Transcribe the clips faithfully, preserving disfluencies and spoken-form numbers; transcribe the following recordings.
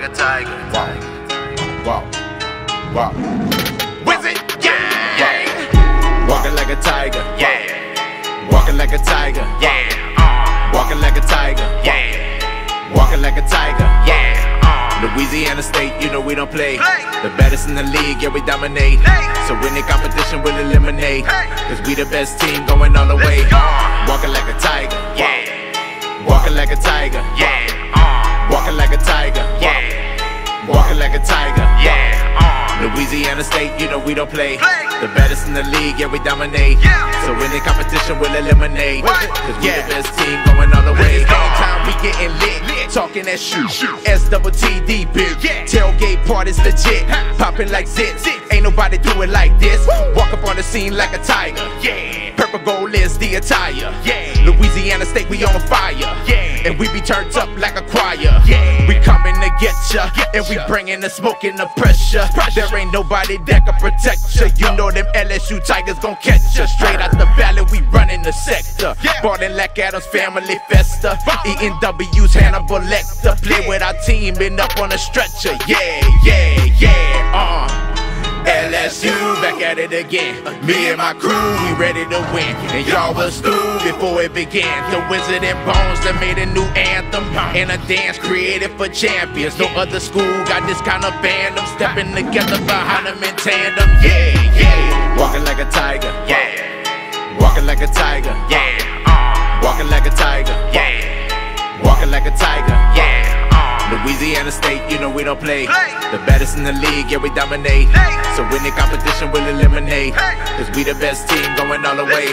like a tiger. Wow, wow, wow. Wizard gang. Walking like a tiger. Yeah. Walking like a tiger. Yeah. Walking like a tiger. Yeah. Walking like a tiger. Yeah. Louisiana State, you know we don't play. The baddest in the league, yeah we dominate. So any competition we'll eliminate, cause we the best team going all the way. Walking like a tiger. Yeah. Walking like a tiger, yeah. Uh, walking like a tiger, yeah. Walking like a tiger, yeah. Uh, Louisiana State, you know we don't play. play. The baddest in the league, yeah, we dominate. Yeah. So any competition we'll eliminate, what? Cause we yeah. the best team going all the way. Anytime we getting lit, lit. Talking that shoot, S double T D bitch. Yeah. Tailgate party's legit, huh. Popping like zits. Zit. Ain't nobody do it like this. Woo. Walk up on the scene like a tiger, yeah. Purple gold is the attire, yeah. Louisiana State, we on fire, yeah. And we be turned up like a choir, yeah. We coming to get ya, get and we bringing the smoke and the pressure. pressure There ain't nobody that can protect ya. You know them L S U Tigers gon' catch ya. Straight out the valley, we running the sector, yeah. Ballin' like Adams Family Festa, E N W's Hannibal Lecter. Play with our team and up on a stretcher. Yeah, yeah, yeah, uh L S U, back at it again. Me and my crew, we ready to win. And y'all was through before it began. The Wizard and Bones that made a new anthem and a dance created for champions. No other school got this kind of fandom, stepping together behind them in tandem. Yeah, yeah. Walking like a tiger, yeah. Walking like a tiger, yeah. Walking like a tiger, yeah. Walking like a tiger, yeah. Louisiana State, you know we don't play. play. The baddest in the league, yeah we dominate. Play. So any competition we'll eliminate, play. Cause we the best team going all the way.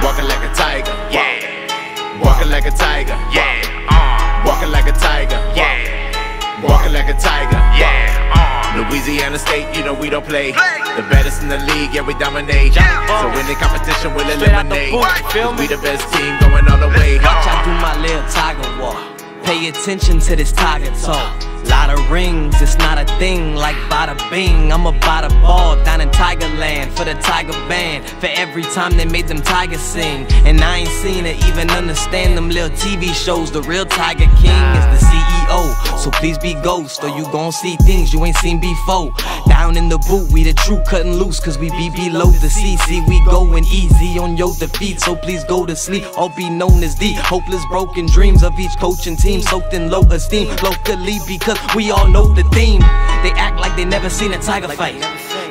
Walking like a tiger, yeah. Walking like a tiger, yeah. Uh. Walking like a tiger, yeah. Walking like a tiger, yeah. Uh. Louisiana State, you know we don't play. play. The baddest in the league, yeah we dominate. Yeah. So any competition we'll eliminate, cause we the best team going all the way. Watch I do my little tiger walk. Pay attention to this tiger talk. Lot of rings, it's not a thing. Like bada bing, I'm about a ball down in Tigerland for the Tiger Band. For every time they made them tigers sing, and I ain't seen it, even understand them little T V shows. The real Tiger King is the C E O, so please be ghost, or you gon' see things you ain't seen before. Down in the boot, we the truth cutting loose, cause we be below the C C. We going easy on your defeat, so please go to sleep, or be known as the hopeless broken dreams of each coach and team. Soaked in low esteem locally because we all know the theme. They act like they never seen a tiger fight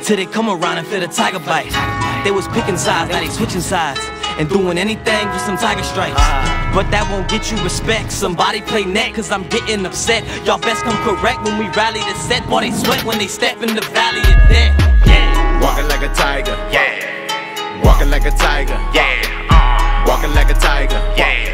till they come around and feel the tiger bite. They was picking sides, now they switching sides and doing anything for some tiger stripes. But that won't get you respect. Somebody play net cause I'm getting upset. Y'all best come correct when we rally the set. Boy they sweat when they step in the valley of death. Yeah. Walking like a tiger, yeah. Walking like a tiger, yeah. uh. Walking like a tiger, yeah.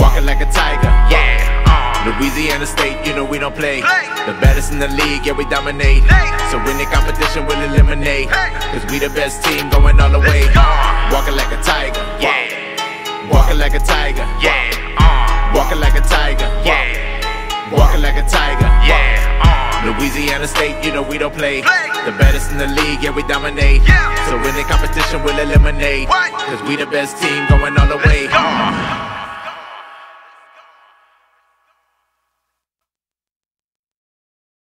Walking like a tiger, yeah. uh, Louisiana State, you know we don't play. play. The baddest in the league, yeah we dominate. Play. So in the competition we'll eliminate, play. Cause we the best team going all the way. Uh, walking like a tiger, yeah. Walking like a tiger, yeah. Uh, walking like a tiger, yeah. Walking like a tiger, yeah. Uh, Louisiana State, you know we don't play. play. The baddest in the league, yeah we dominate. Yeah. So in the competition we'll eliminate, what? Cause we the best team going all the way.